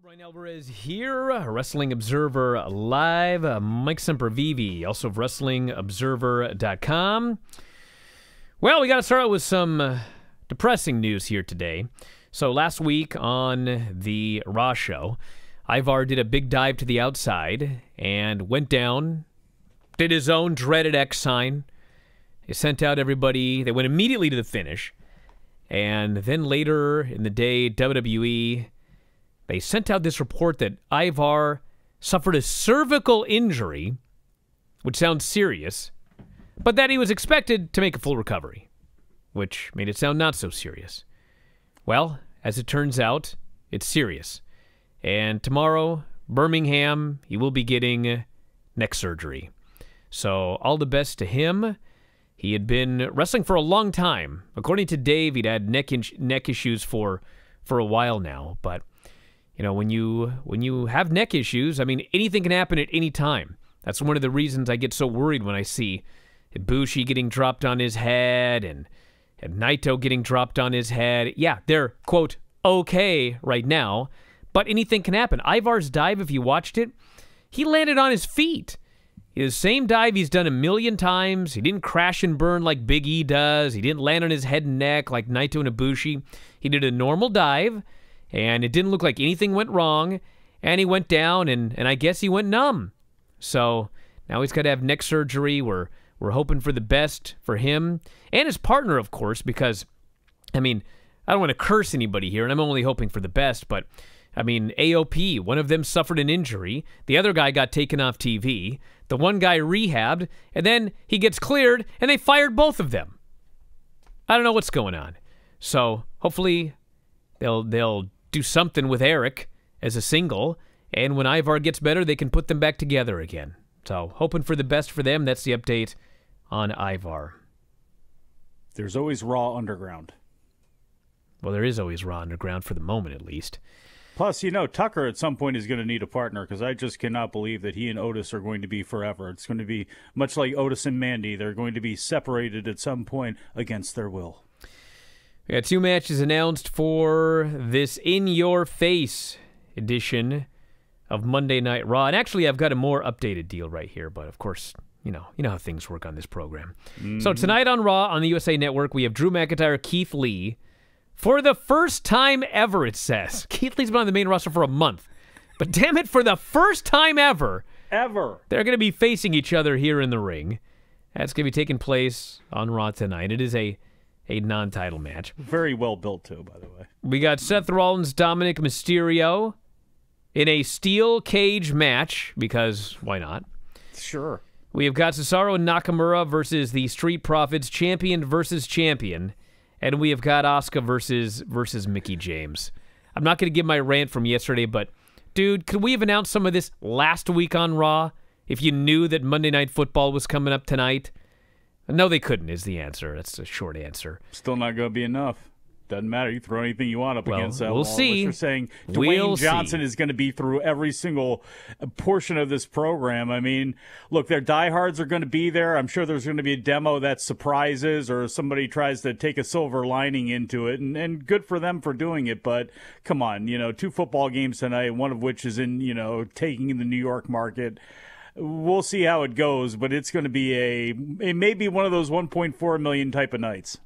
Bryan Alvarez here, Wrestling Observer Live, Mike Sempervivi, also of WrestlingObserver.com. Well, we got to start out with some depressing news here today. So last week on the Raw show, Ivar did a big dive to the outside and went down, did his own dreaded X sign. He sent out everybody. They went immediately to the finish. And then later in the day, WWE, they sent out this report that Ivar suffered a cervical injury, which sounds serious, but that he was expected to make a full recovery, which made it sound not so serious. Well, as it turns out, it's serious. And tomorrow, Birmingham, he will be getting neck surgery. So all the best to him. He had been wrestling for a long time. According to Dave, he'd had neck issues for a while now, but you know, when you have neck issues, I mean, anything can happen at any time. That's one of the reasons I get so worried when I see Ibushi getting dropped on his head and Naito getting dropped on his head. Yeah, they're, quote, okay right now, but anything can happen. Ivar's dive, if you watched it, he landed on his feet. His same dive he's done a million times. He didn't crash and burn like Big E does. He didn't land on his head and neck like Naito and Ibushi. He did a normal dive, and it didn't look like anything went wrong, and he went down, and I guess he went numb. So now he's got to have neck surgery. We're hoping for the best for him and his partner, of course, because, I mean, I don't want to curse anybody here, and I'm only hoping for the best, but, I mean, AOP, one of them suffered an injury. The other guy got taken off TV. The one guy rehabbed, and then he gets cleared, and they fired both of them. I don't know what's going on. So hopefully they'll do something with Eric as a single, and when Ivar gets better, they can put them back together again. So, hoping for the best for them. That's the update on Ivar. There's always Raw Underground. Well, there is always Raw Underground for the moment, at least. Plus, you know, Tucker at some point is going to need a partner, because I just cannot believe that he and Otis are going to be forever. It's going to be much like Otis and Mandy. They're going to be separated at some point against their will. We got two matches announced for this In Your Face edition of Monday Night Raw. And actually, I've got a more updated deal right here, but of course, you know how things work on this program. So tonight on Raw on the USA Network, we have Drew McIntyre, Keith Lee, for the first time ever, it says. Keith Lee's been on the main roster for a month. But damn it, for the first time ever. Ever. They're going to be facing each other here in the ring. That's going to be taking place on Raw tonight. It is a non-title match. Very well built, too, by the way. We got Seth Rollins, Dominic Mysterio in a steel cage match, because why not? Sure. We have got Cesaro and Nakamura versus the Street Profits, champion versus champion, and we have got Asuka versus Mickey James. I'm not going to give my rant from yesterday, but, dude, could we have announced some of this last week on Raw if you knew that Monday Night Football was coming up tonight? No, they couldn't is the answer. That's a short answer. Still not going to be enough. Doesn't matter. You throw anything you want up against that wall. We'll see. You're saying Dwayne Johnson is going to be through every single portion of this program. I mean, look, their diehards are going to be there. I'm sure there's going to be a demo that surprises or somebody tries to take a silver lining into it, and good for them for doing it. But come on, you know, two football games tonight, one of which is in, you know, taking in the New York market. We'll see how it goes, but it's going to be it may be one of those 1.4 million type of nights.